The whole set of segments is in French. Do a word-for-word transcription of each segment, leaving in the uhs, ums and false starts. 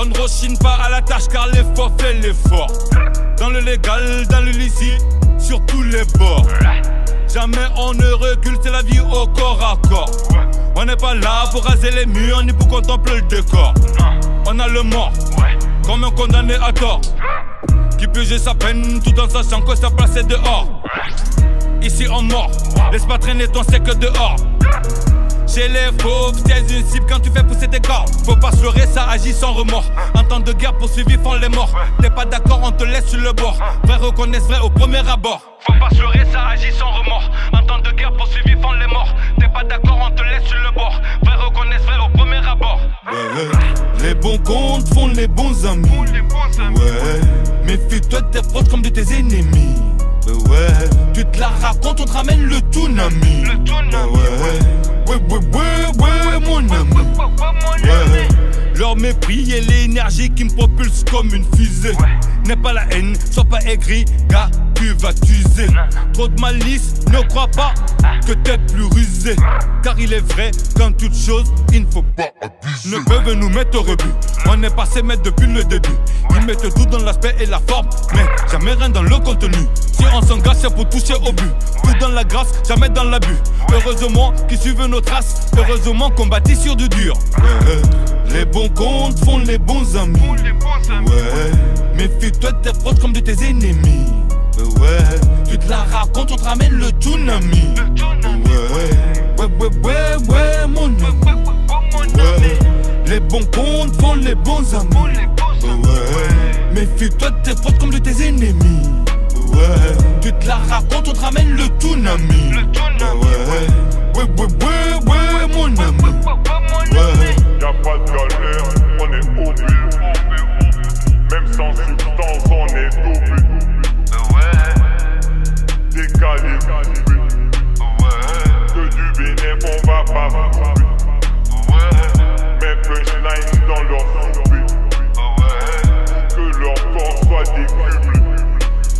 On ne rechine pas à la tâche car l'effort fait l'effort. Dans le légal, dans le lisier, sur tous les bords. Jamais on ne recule, c'est la vie au corps à corps. On n'est pas là pour raser les murs ni pour contempler le décor. On a le mort, comme un condamné à tort, qui purgeait sa peine tout en sachant que sa place est dehors. Ici on mord, laisse pas traîner ton sec dehors. Chez les fauves, t'es une cible quand tu fais pousser tes corps. Faut pas se leurrer, ça agit sans remords. En temps de guerre, poursuivi font les morts. T'es pas d'accord, on te laisse sur le bord. Vrai reconnaissent vrai au premier abord. Faut pas se leurrer, ça agit sans remords. En temps de guerre, poursuivi font les morts. T'es pas d'accord, on te laisse sur le bord. Vrai reconnaissent vrai au premier abord. Ouais, les bons comptes font les bons amis. Ouais, méfie-toi de tes proches comme de tes ennemis. Ouais, tu te la racontes, on te ramène le tsunami. Le tsunami, ouais. Ouais, ouais, ouais, ouais, mon ami. Ouais. Leur mépris et l'énergie qui me propulse comme une fusée. Ouais. N'aie pas la haine, sois pas aigri, gars, tu vas t'user. Trop de malice, ne crois pas que t'es plus rusé. Car il est vrai qu'en toute chose, il ne faut pas abuser. Ne peuvent nous mettre au rebut, on est passé maître depuis le début. Ils mettent tout dans l'aspect et la forme, mais jamais rien dans le contenu. Si on s'engage, c'est pour toucher au but. Tout dans la grâce, jamais dans l'abus. Heureusement qu'ils suivent nos traces, heureusement qu'on bâtit sur du dur. Ouais, les bons comptes font les bons amis. Ouais, méfie-toi de tes proches comme de tes ennemis. Ouais, tu te la racontes, on te ramène le tsunami. Ouais, ouais, ouais, ouais, ouais, mon ami. Ouais, les bons comptes font les bons amis. Ouais, méfie-toi de tes proches comme de tes ennemis. Ouais, tu te la racontes, on te ramène le tsunami. Ouais, ouais, ouais, ouais, mon ami. Ouais. Y'a pas de galère, on est au but. Même sans substance, on est au but. Ouais. Décalé, ouais. Que du bénéf, on va pas couper. Ouais. Mes punchlines dans leur soupé. Ouais. Que leur corps soit décuplé.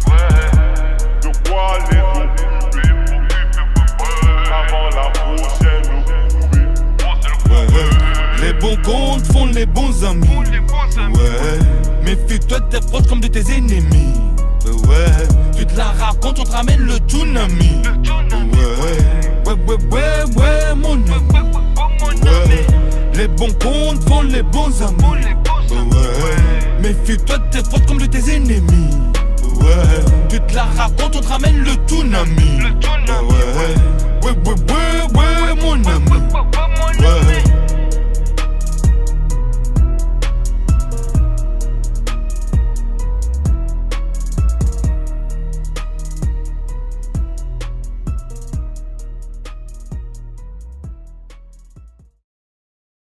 Ouais. De quoi les occuper. Avant la prochaine occuper. Ouais. Les bons comptes font les bons amis. Ouais. Méfie-toi de tes proches comme de tes ennemis. Ouais, tu te la racontes, on te ramène le tsunami. Ouais, ouais, ouais, ouais, ouais, mon ami. Ouais, les bons comptes font les bons amis. Ouais, méfie-toi de tes fautes comme de tes ennemis. Ouais, tu te la racontes, on te ramène le tsunami. Ouais, ouais, ouais, ouais, ouais, mon ami. Ouais.